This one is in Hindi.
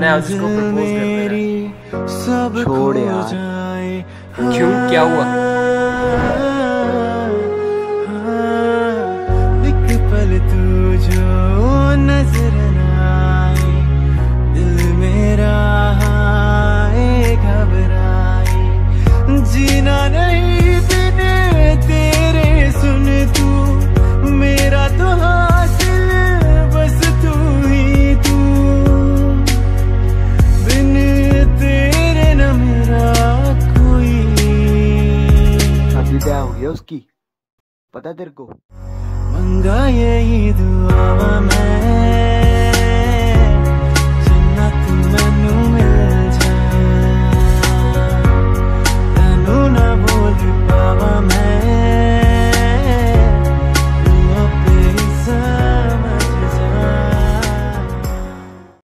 गाना है उसको प्रपोज करते हैं। छोड़ यार, क्यों, क्या हुआ? एक पल तू जो नजर न आए, दिल मेरा हाय घबराए, जीना नहीं बिना तेरे। सुन तू मेरा तो हासिल बस तू ही तू, बिन तेरे न मेरा कोई। अभी क्या हो गया उसकी पता तेरे को? मंगा यही दुआ मैं।